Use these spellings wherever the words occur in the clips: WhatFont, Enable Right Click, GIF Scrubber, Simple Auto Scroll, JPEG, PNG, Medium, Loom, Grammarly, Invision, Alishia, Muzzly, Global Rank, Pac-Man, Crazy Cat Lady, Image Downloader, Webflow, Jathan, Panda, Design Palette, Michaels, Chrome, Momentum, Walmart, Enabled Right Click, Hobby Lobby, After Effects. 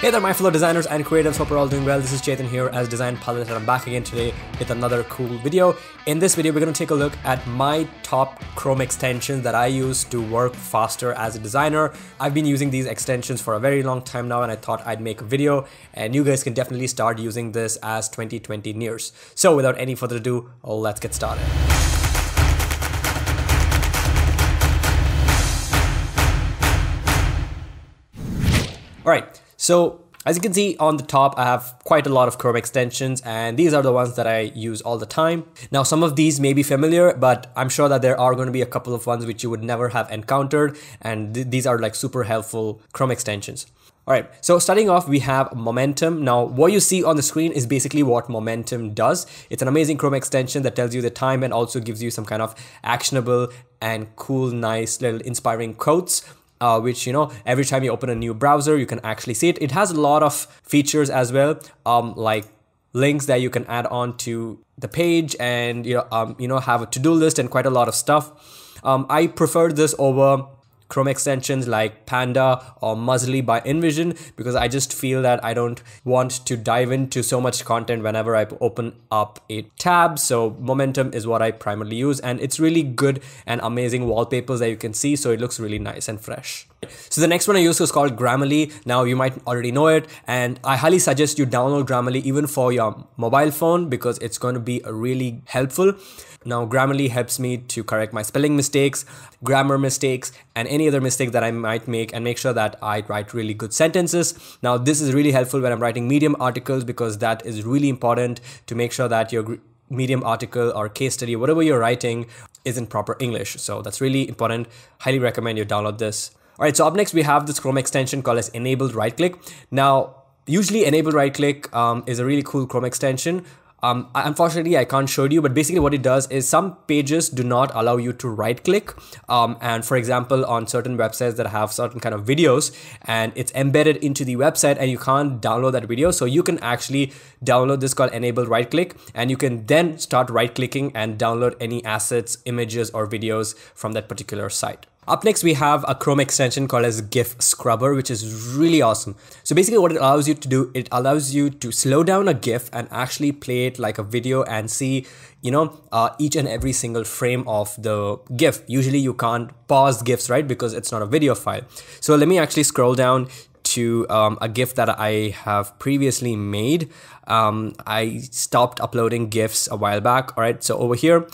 Hey there my fellow designers and creatives, hope you're all doing well. This is Jathan here as Design Palette and I'm back again today with another cool video. In this video we're going to take a look at my top Chrome extensions that I use to work faster as a designer. I've been using these extensions for a very long time now and I thought I'd make a video and you guys can definitely start using this as 2020 nears. So without any further ado, let's get started. Alright. So as you can see on the top, I have quite a lot of Chrome extensions and these are the ones that I use all the time. Now, some of these may be familiar, but I'm sure that there are going to be a couple of ones which you would never have encountered. And these are like super helpful Chrome extensions. All right, so starting off, we have Momentum. Now, what you see on the screen is basically what Momentum does. It's an amazing Chrome extension that tells you the time and also gives you some kind of actionable and cool, nice little inspiring quotes. Which, you know, every time you open a new browser, you can actually see it. It has a lot of features as well, like links that you can add on to the page and, you know, have a to-do list and quite a lot of stuff. I prefer this over Chrome extensions like Panda or Muzzly by Invision because I just feel that I don't want to dive into so much content whenever I open up a tab. So Momentum is what I primarily use and it's really good and amazing wallpapers that you can see. So it looks really nice and fresh. So the next one I use is called Grammarly. Now you might already know it and I highly suggest you download Grammarly even for your mobile phone because it's going to be really helpful. Now Grammarly helps me to correct my spelling mistakes, grammar mistakes and any other mistake that I might make and make sure that I write really good sentences. Now this is really helpful when I'm writing Medium articles because that is really important to make sure that your Medium article or case study, whatever you're writing, is in proper English. So that's really important. Highly recommend you download this. All right, so up next we have this Chrome extension called as Enabled Right Click. Now, usually Enabled Right Click is a really cool Chrome extension. Unfortunately, I can't show you, but basically what it does is some pages do not allow you to right click. And for example, on certain websites that have certain kind of videos and it's embedded into the website and you can't download that video. So you can actually download this called Enable Right Click and you can then start right clicking and download any assets, images or videos from that particular site. Up next, we have a Chrome extension called as GIF Scrubber, which is really awesome. So basically what it allows you to do, it allows you to slow down a GIF and actually play it like a video and see, you know, each and every single frame of the GIF. Usually you can't pause GIFs, right? Because it's not a video file. So let me actually scroll down to a GIF that I have previously made. I stopped uploading GIFs a while back. All right, so over here.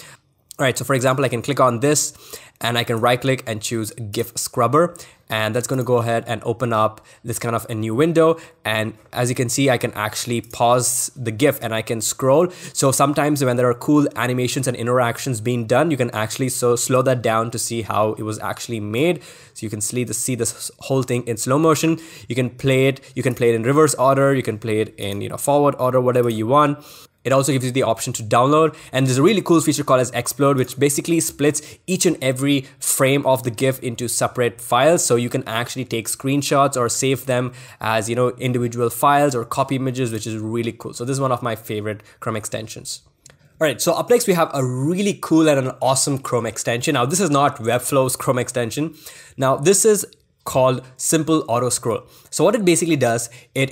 All right, so for example, I can click on this and I can right click and choose GIF Scrubber. And that's going to go ahead and open up this kind of a new window. And as you can see, I can actually pause the GIF and I can scroll. So sometimes when there are cool animations and interactions being done, you can actually slow that down to see how it was actually made. So you can see this whole thing in slow motion. You can play it in reverse order. You can play it in, you know, forward order, whatever you want. It also gives you the option to download. And there's a really cool feature called as Explode, which basically splits each and every frame of the GIF into separate files. So you can actually take screenshots or save them as, you know, individual files or copy images, which is really cool. So this is one of my favorite Chrome extensions. All right, so up next, we have a really cool and an awesome Chrome extension. Now, this is not Webflow's Chrome extension. Now, this is called Simple Auto Scroll. So what it basically does, it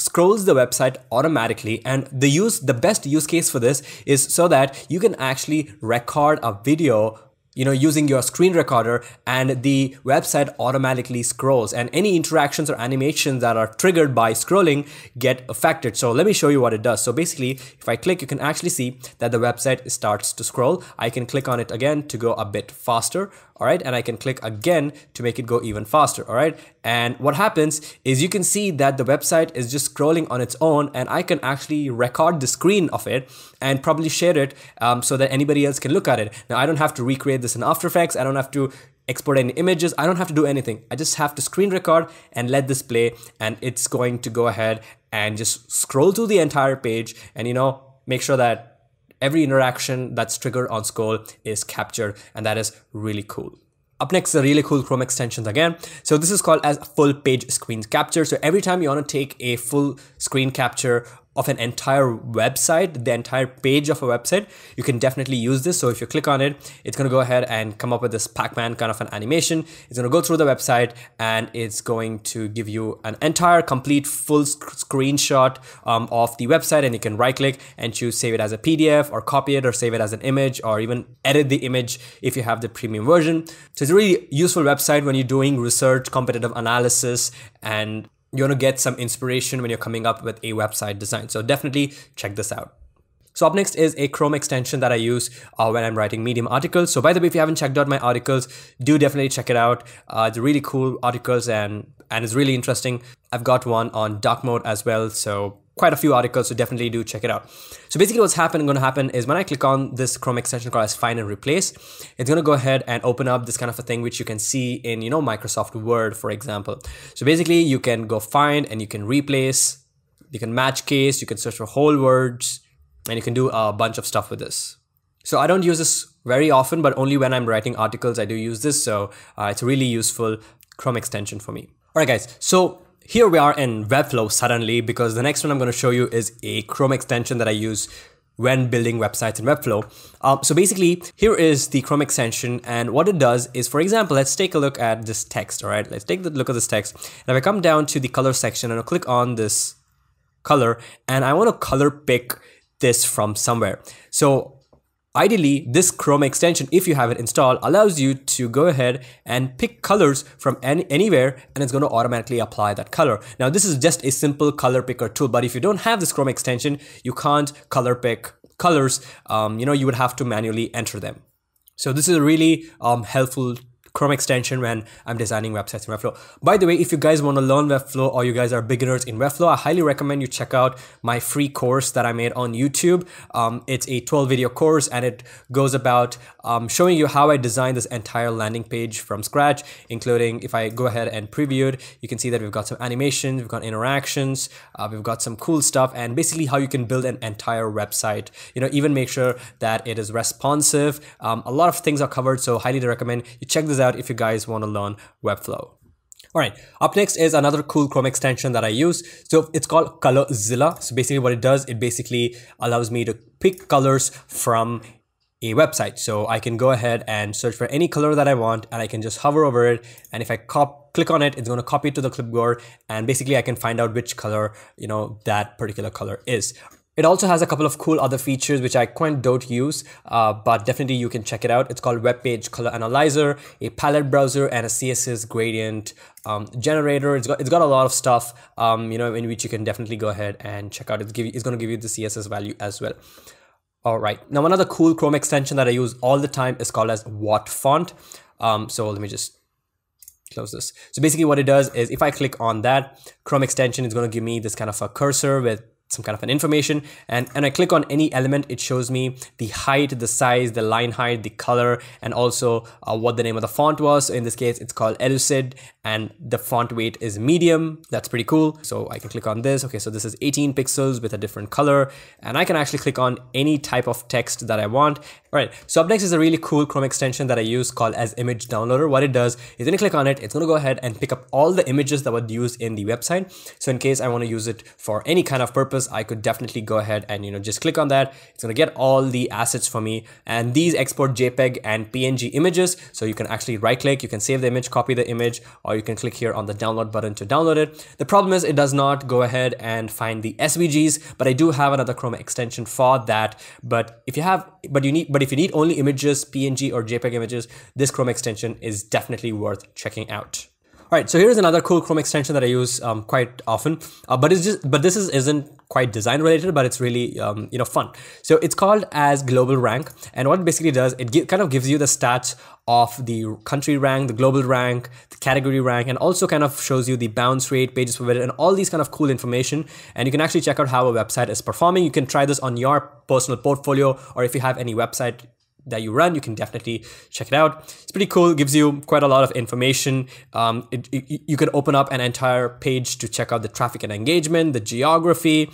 scrolls the website automatically, and the best use case for this is so that you can actually record a video, you know, using your screen recorder, and the website automatically scrolls, and any interactions or animations that are triggered by scrolling get affected. So let me show you what it does. So basically, if I click, you can actually see that the website starts to scroll. I can click on it again to go a bit faster. All right, and I can click again to make it go even faster. All right, and what happens is you can see that the website is just scrolling on its own, and I can actually record the screen of it and probably share it so that anybody else can look at it. Now, I don't have to recreate this in After Effects. I don't have to export any images. I don't have to do anything. I just have to screen record and let this play, and it's going to go ahead and just scroll through the entire page and, you know, make sure that every interaction that's triggered on scroll is captured, and that is really cool. Up next are really cool Chrome extensions again. So this is called as Full Page Screen Capture. So every time you want to take a full screen capture of an entire website, the entire page of a website, you can definitely use this. So if you click on it, it's going to go ahead and come up with this Pac-Man kind of an animation. It's going to go through the website and it's going to give you an entire complete full screenshot of the website, and you can right click and choose save it as a PDF or copy it or save it as an image or even edit the image if you have the premium version. So it's a really useful website when you're doing research, competitive analysis, and you're going to get some inspiration when you're coming up with a website design. So definitely check this out. So up next is a Chrome extension that I use when I'm writing Medium articles. So by the way, if you haven't checked out my articles, do definitely check it out. It's really cool articles and it's really interesting. I've got one on dark mode as well. So quite a few articles, so definitely do check it out. So basically what's going to happen is when I click on this Chrome extension called as Find and Replace, it's going to go ahead and open up this kind of a thing which you can see in, you know, Microsoft Word, for example. So basically you can go find and you can replace, you can match case, you can search for whole words, and you can do a bunch of stuff with this. So I don't use this very often, but only when I'm writing articles I do use this. So it's a really useful Chrome extension for me. All right guys, so here we are in Webflow suddenly, because the next one I'm going to show you is a Chrome extension that I use when building websites in Webflow. So basically here is the Chrome extension, and what it does is, for example, let's take a look at this text. All right, let's take a look at this text. And if I come down to the color section and I'll click on this color, and I want to color pick this from somewhere. So ideally this Chrome extension, if you have it installed, allows you to go ahead and pick colors from anywhere, and it's going to automatically apply that color. Now this is just a simple color picker tool, but if you don't have this Chrome extension, you can't color pick colors. You know, you would have to manually enter them. So this is a really helpful Chrome extension when I'm designing websites in Webflow. By the way, if you guys want to learn Webflow or you guys are beginners in Webflow, I highly recommend you check out my free course that I made on YouTube. It's a 12-video course, and it goes about showing you how I designed this entire landing page from scratch, including, if I go ahead and preview it, you can see that we've got some animations, we've got interactions, we've got some cool stuff, and basically how you can build an entire website. You know, even make sure that it is responsive. A lot of things are covered, so highly recommend you check this out if you guys want to learn Webflow. All right, up next is another cool Chrome extension that I use. So it's called ColorZilla. So basically what it does, it basically allows me to pick colors from a website. So I can go ahead and search for any color that I want, and I can just hover over it. And if I click on it, it's going to copy it to the clipboard. And basically I can find out which color, you know, that particular color is. It also has a couple of cool other features which I quite don't use, but definitely you can check it out. It's called Web Page Color Analyzer, a palette browser, and a CSS gradient generator. It's got a lot of stuff, you know, in which you can definitely go ahead and check out. It's going to give you the CSS value as well. All right. Now another cool Chrome extension that I use all the time is called as What Font. So let me just close this. So basically what it does is, if I click on that Chrome extension, it's going to give me this kind of a cursor with some kind of an information, and I click on any element, it shows me the height, the size, the line height, the color, and also what the name of the font was. So in this case, it's called Elucid, and the font weight is medium. That's pretty cool. So I can click on this. Okay, so this is 18 pixels with a different color, and I can actually click on any type of text that I want. All right, so up next is a really cool Chrome extension that I use called as Image Downloader. What it does is when you click on it, it's going to go ahead and pick up all the images that were used in the website. So in case I want to use it for any kind of purpose, I could definitely go ahead and, you know, just click on that. It's going to get all the assets for me, and these export JPEG and PNG images. So you can actually right click, you can save the image, copy the image, or you can click here on the download button to download it. The problem is it does not go ahead and find the SVGs, but I do have another Chrome extension for that. But if you need only images, PNG or JPEG images, this Chrome extension is definitely worth checking out. All right, so here's another cool Chrome extension that I use quite often, but this isn't quite design related, but it's really you know, fun. So it's called as Global Rank, and what it basically does, it kind of gives you the stats of the country rank, the global rank, the category rank, and also kind of shows you the bounce rate, pages per minute, and all these kind of cool information. And you can actually check out how a website is performing. You can try this on your personal portfolio, or if you have any website that you run, you can definitely check it out. It's pretty cool. It gives you quite a lot of information. You can open up an entire page to check out the traffic and engagement, the geography,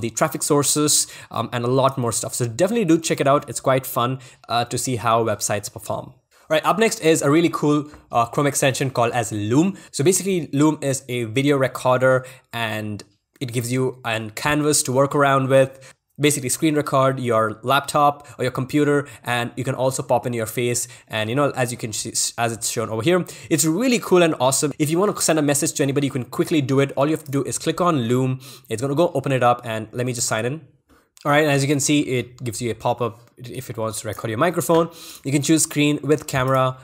the traffic sources, and a lot more stuff. So definitely do check it out. It's quite fun to see how websites perform. All right, up next is a really cool Chrome extension called as Loom. So basically Loom is a video recorder, and It gives you a canvas to work around with. Basically screen record your laptop or your computer, and you can also pop in your face, and you know, as you can see, as it's shown over here, it's really cool and awesome. If you want to send a message to anybody, you can quickly do it. All you have to do is click on Loom. It's going to go open it up, and let me just sign in. All right, as you can see, it gives you a pop-up if it wants to record your microphone. You can choose screen with camera,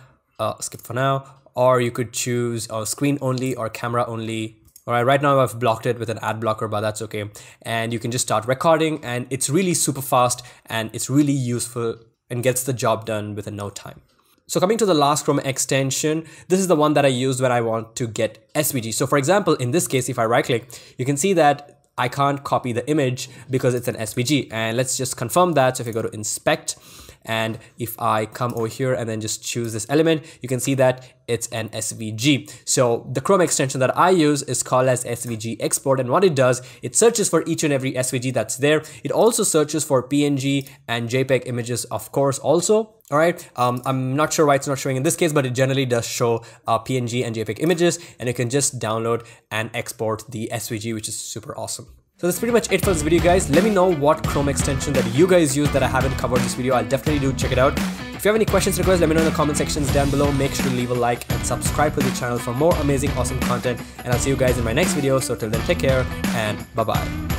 skip for now, or you could choose screen only or camera only. All right, right now I've blocked it with an ad blocker, but that's okay. And you can just start recording, and it's really super fast, and it's really useful and gets the job done within no time. So coming to the last Chrome extension, this is the one that I used when I want to get SVG. So for example, in this case, if I right click, you can see that I can't copy the image because it's an SVG. And let's just confirm that. So if you go to inspect, and if I come over here and then just choose this element, you can see that it's an SVG. So the Chrome extension that I use is called as SVG Export. And what it does, it searches for each and every SVG that's there. It also searches for PNG and JPEG images, of course, also. All right, I'm not sure why it's not showing in this case, but it generally does show PNG and JPEG images, and you can just download and export the SVG, which is super awesome. So that's pretty much it for this video, guys. Let me know what Chrome extension that you guys use that I haven't covered this video. I'll definitely do check it out. If you have any questions or requests, let me know in the comment sections down below. Make sure to leave a like and subscribe to the channel for more amazing, awesome content. And I'll see you guys in my next video. So till then, take care and bye-bye.